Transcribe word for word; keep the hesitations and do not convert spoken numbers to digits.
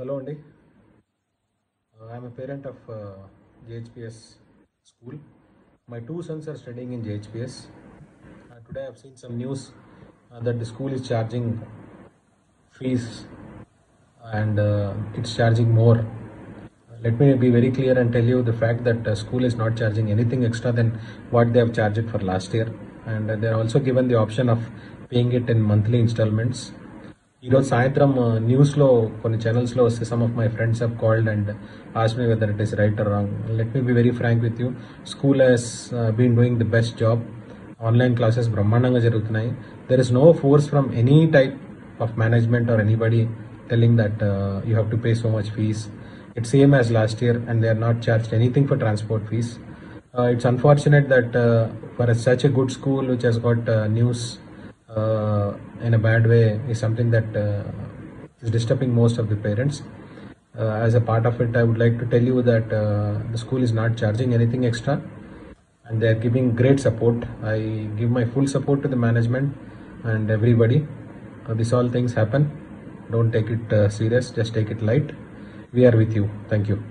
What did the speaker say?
Hello Andy I am a parent of J H P S school. My two sons are studying in J H P S. Uh, today I have seen some news uh, that the school is charging fees and uh, it's charging more. Let me be very clear and tell you the fact that uh, school is not charging anything extra than what they have charged for last year, and uh, they are also given the option of paying it in monthly installments. You know, saayantram uh, news lo konni channels lo some of my friends have called and asked me whether it is right or wrong. Let me be very frank with you. School has uh, been doing the best job. Online classes brahmandanga jarugutunayi. There is no force from any type of management or anybody telling that uh, you have to pay so much fees. It's same as last year, and they are not charged anything for transport fees. Uh, it's unfortunate that uh, for a, such a good school which has got uh, news uh, in a bad way is something that uh, is disturbing most of the parents. Uh, as a part of it, I would like to tell you that uh, the school is not charging anything extra, and they are giving great support. I give my full support to the management and everybody. Uh, this all things happen. Don't take it uh, serious. Just take it light. We are with you. Thank you.